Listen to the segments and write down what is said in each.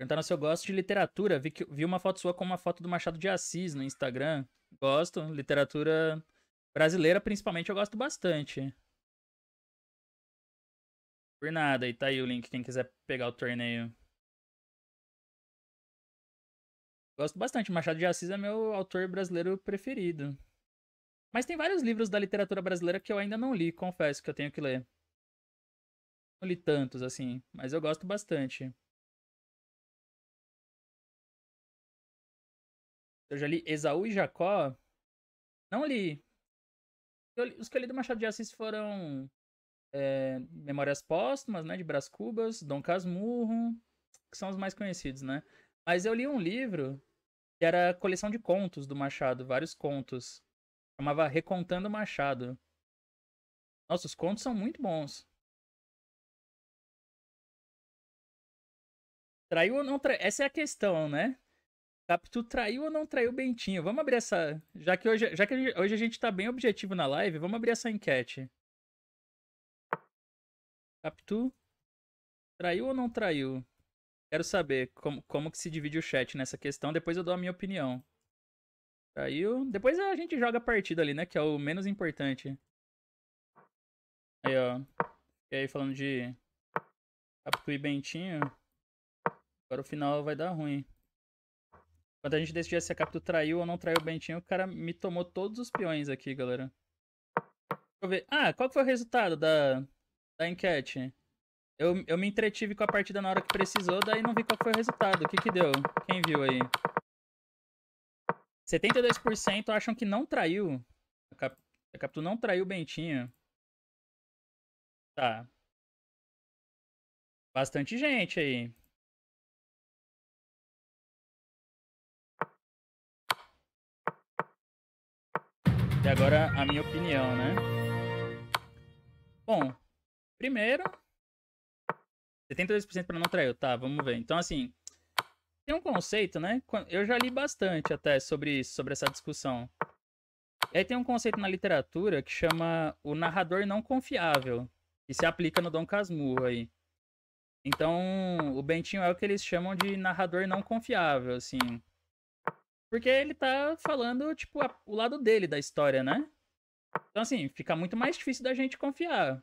Perguntaram se eu gosto de literatura. Vi uma foto sua com uma foto do Machado de Assis no Instagram. Gosto. Literatura brasileira, principalmente, eu gosto bastante. Por nada. E tá aí o link, quem quiser pegar o torneio. Gosto bastante. Machado de Assis é meu autor brasileiro preferido. Mas tem vários livros da literatura brasileira que eu ainda não li, confesso que eu tenho que ler. Não li tantos, assim, mas eu gosto bastante. Eu já li Esaú e Jacó. Não li. Os que eu li do Machado de Assis foram Memórias Póstumas, né, de Brás Cubas, Dom Casmurro, que são os mais conhecidos, né? Mas eu li um livro que era coleção de contos do Machado, vários contos. Chamava Recontando Machado. Nossa, os contos são muito bons. Traiu ou não traiu? Essa é a questão, né? Capitu traiu ou não traiu Bentinho? Vamos abrir essa... Já que hoje a gente tá bem objetivo na live, vamos abrir essa enquete. Capitu traiu ou não traiu? Quero saber como que se divide o chat nessa questão. Depois eu dou a minha opinião. Traiu. Depois a gente joga a partida ali, né? Que é o menos importante. Aí, ó. E aí, falando de Capitu e Bentinho. Agora o final vai dar ruim. Quando a gente decidir se a Capitu traiu ou não traiu o Bentinho, o cara me tomou todos os peões aqui, galera. Deixa eu ver. Ah, qual que foi o resultado da enquete? Eu me entretive com a partida na hora que precisou, daí não vi qual foi o resultado. O que que deu? Quem viu aí? 72% acham que não traiu. A Capitu não traiu o Bentinho. Tá. Bastante gente aí. E agora a minha opinião, né? Bom, primeiro... 72% para não trair, tá, vamos ver. Então, assim, tem um conceito, né? Eu já li bastante até sobre isso, sobre essa discussão. E aí tem um conceito na literatura que chama o narrador não confiável, que se aplica no Dom Casmurro aí. Então, o Bentinho é o que eles chamam de narrador não confiável, assim. Porque ele tá falando, tipo, o lado dele da história, né? Então, assim, fica muito mais difícil da gente confiar.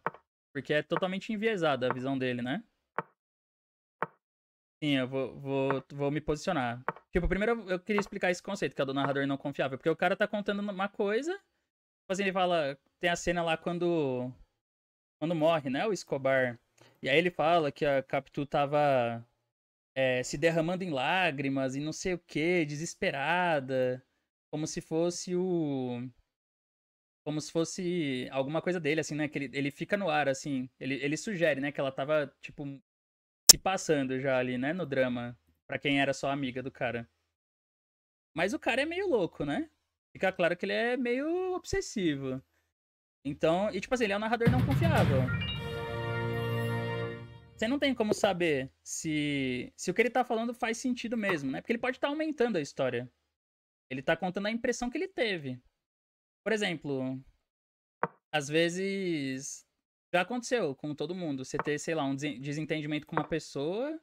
Porque é totalmente enviesada a visão dele, né? Sim, eu vou me posicionar. Tipo, primeiro eu queria explicar esse conceito, que é do narrador não confiável. Porque o cara tá contando uma coisa, assim, ele fala... Tem a cena lá quando morre, né? O Escobar. E aí ele fala que a Capitu tava... se derramando em lágrimas e não sei o que, desesperada, como se fosse alguma coisa dele, assim, né, que ele fica no ar, assim, ele sugere, né, que ela tava, tipo, se passando já ali, né, no drama, pra quem era só amiga do cara. Mas o cara é meio louco, né, fica claro que ele é meio obsessivo. Então, e tipo assim, ele é um narrador não confiável. Você não tem como saber se o que ele tá falando faz sentido mesmo, né? Porque ele pode estar aumentando a história. Ele tá contando a impressão que ele teve. Por exemplo, às vezes já aconteceu com todo mundo. Você ter, sei lá, um desentendimento com uma pessoa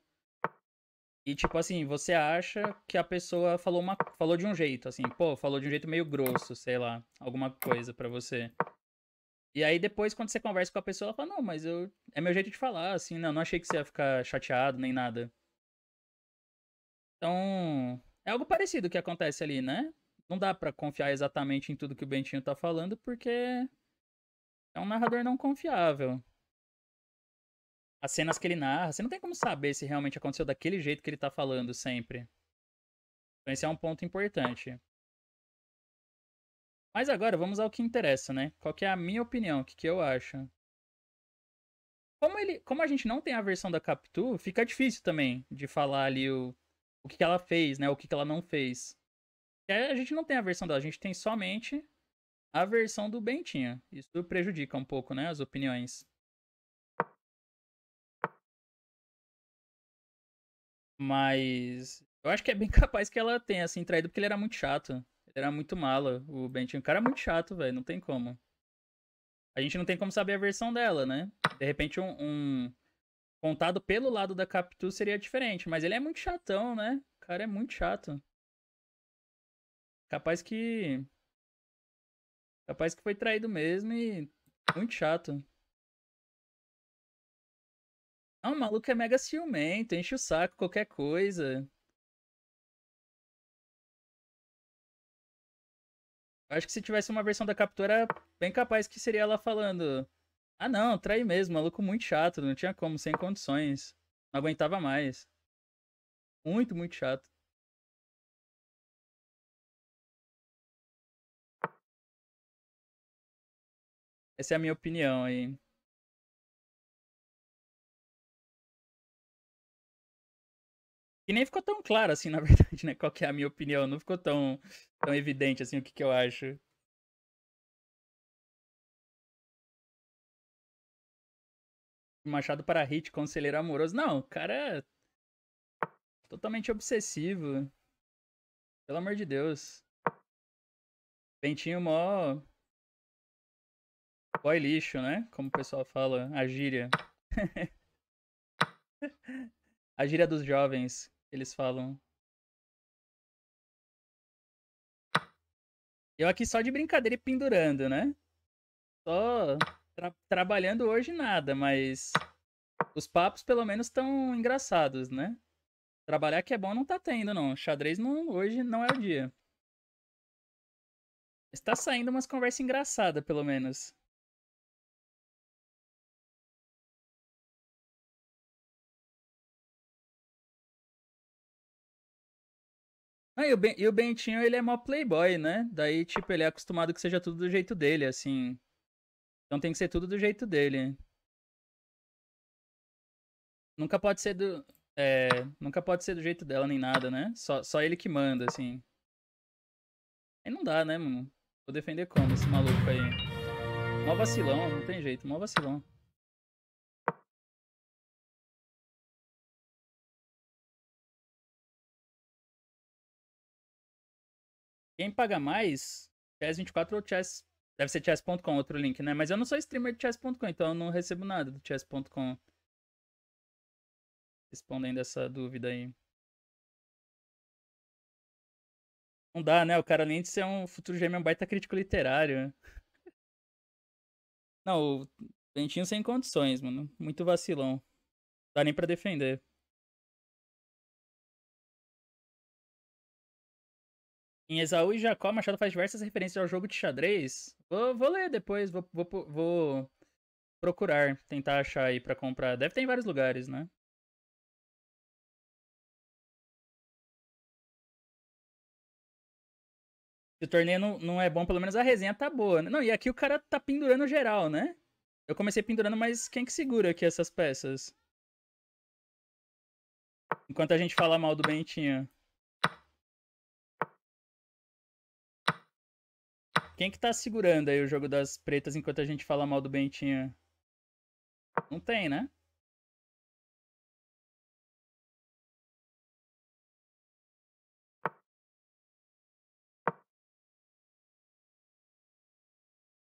e, tipo assim, você acha que a pessoa falou de um jeito, assim. Pô, falou de um jeito meio grosso, sei lá, alguma coisa pra você. E aí depois, quando você conversa com a pessoa, ela fala, não, mas é meu jeito de falar, assim, não achei que você ia ficar chateado, nem nada. Então, é algo parecido que acontece ali, né? Não dá pra confiar exatamente em tudo que o Bentinho tá falando, porque é um narrador não confiável. As cenas que ele narra, você não tem como saber se realmente aconteceu daquele jeito que ele tá falando sempre. Então esse é um ponto importante. Mas agora, vamos ao que interessa, né? Qual que é a minha opinião, o que que eu acho? Como a gente não tem a versão da Capitu, fica difícil também de falar ali o que que ela fez, né? O que que ela não fez. E aí a gente não tem a versão dela, a gente tem somente a versão do Bentinho. Isso prejudica um pouco, né? As opiniões. Mas eu acho que é bem capaz que ela tenha, assim, traído, porque ele era muito chato. Era muito mala, o Bentinho. O cara é muito chato, velho. Não tem como. A gente não tem como saber a versão dela, né? De repente, um Contado pelo lado da Capitu seria diferente, mas ele é muito chatão, né? O cara é muito chato. Capaz que foi traído mesmo e... Muito chato. Ah, o maluco é mega ciumento, enche o saco, qualquer coisa. Acho que se tivesse uma versão da Capitu, era bem capaz que seria ela falando... Ah não, trai mesmo, maluco muito chato, não tinha como, sem condições. Não aguentava mais. Muito, muito chato. Essa é a minha opinião aí. E nem ficou tão claro assim, na verdade, né? Qual que é a minha opinião. Não ficou tão evidente assim o que eu acho. Machado para hit, conselheiro amoroso. Não, o cara é totalmente obsessivo. Pelo amor de Deus. Bentinho mó... Boy lixo, né? Como o pessoal fala. A gíria. A gíria dos jovens, eles falam. Eu aqui só de brincadeira e pendurando, né? Só... Trabalhando hoje nada, mas os papos pelo menos estão engraçados, né? Trabalhar que é bom não tá tendo, não. Xadrez não, hoje não é o dia. Mas tá saindo umas conversas engraçadas, pelo menos. Ah, e o Bentinho, ele é mó playboy, né? Daí, tipo, ele é acostumado que seja tudo do jeito dele, assim... Então tem que ser tudo do jeito dele. Nunca pode ser do... nunca pode ser do jeito dela nem nada, né? Só ele que manda, assim. Aí não dá, né, mano? Vou defender como esse maluco aí? Mó vacilão, não tem jeito. Mó vacilão. Quem paga mais? Chess24 ou Chess... Deve ser chess.com, outro link, né? Mas eu não sou streamer de chess.com, então eu não recebo nada do chess.com. Respondendo essa dúvida aí. Não dá, né? O cara, além de ser um futuro gêmeo, é um baita crítico literário. Não, o Bentinho sem condições, mano. Muito vacilão. Não dá nem pra defender. Em Esaú e Jacó, Machado faz diversas referências ao jogo de xadrez. Vou ler depois, vou procurar, tentar achar aí pra comprar. Deve ter em vários lugares, né? Se o torneio não é bom, pelo menos a resenha tá boa. Não, e aqui o cara tá pendurando geral, né? Eu comecei pendurando, mas quem que segura aqui essas peças? Enquanto a gente fala mal do Bentinho. Quem que tá segurando aí o jogo das pretas enquanto a gente fala mal do Bentinho? Não tem, né?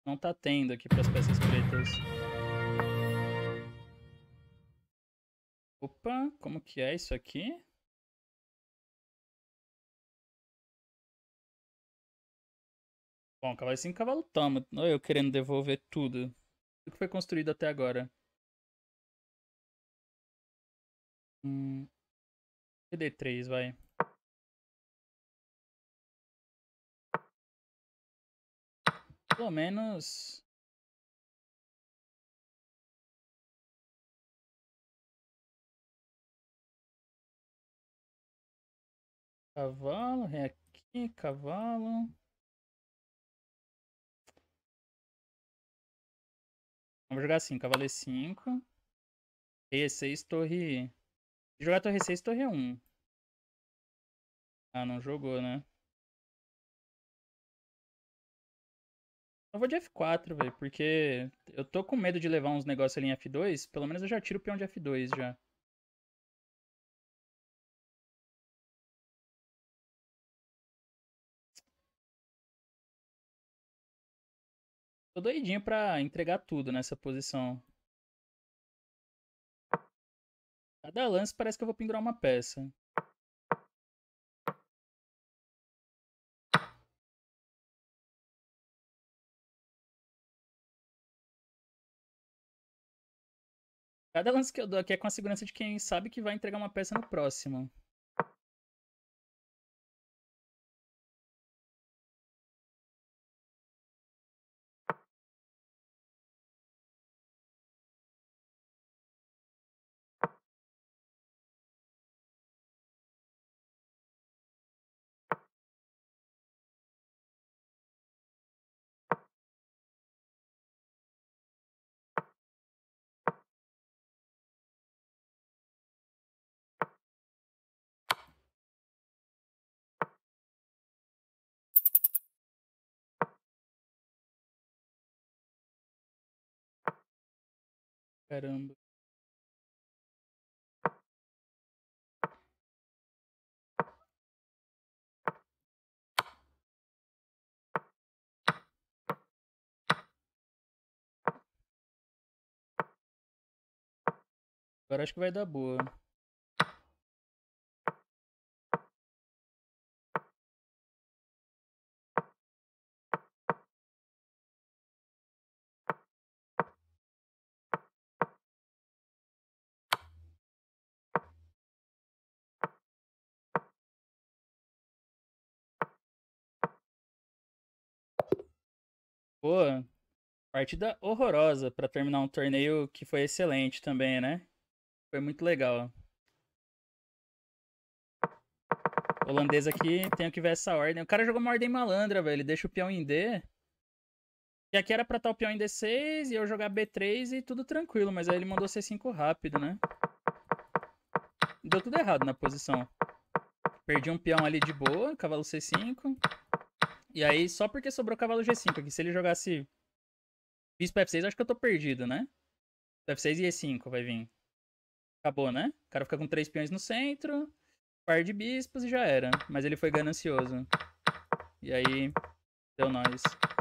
Não tá tendo aqui pras peças pretas. Opa, como que é isso aqui? Bom, cavalo 5, cavalo toma. Olha eu querendo devolver tudo. Tudo que foi construído até agora. D3, vai. Pelo menos... Cavalo, vem aqui, cavalo... Vamos jogar assim, cavalo E5, E6, torre... Vou jogar torre E6, torre E1. Ah, não jogou, né? Eu vou de F4, velho, porque eu tô com medo de levar uns negócios ali em F2. Pelo menos eu já tiro o peão de F2, já. Tô doidinho pra entregar tudo nessa posição. Cada lance parece que eu vou pendurar uma peça. Cada lance que eu dou aqui é com a segurança de quem sabe que vai entregar uma peça no próximo. Caramba. Agora acho que vai dar boa. Boa. Partida horrorosa para terminar um torneio que foi excelente também, né? Foi muito legal. O holandês aqui, tenho que ver essa ordem. O cara jogou uma ordem malandra, velho. Ele deixa o peão em D. E aqui era pra estar o peão em D6 e eu jogar B3 e tudo tranquilo. Mas aí ele mandou C5 rápido, né? Deu tudo errado na posição. Perdi um peão ali de boa, cavalo C5. E aí, só porque sobrou cavalo G5 aqui. Se ele jogasse bispo F6, acho que eu tô perdido, né? F6 e E5 vai vir. Acabou, né? O cara fica com 3 peões no centro, par de bispos e já era. Mas ele foi ganancioso. E aí, deu nós.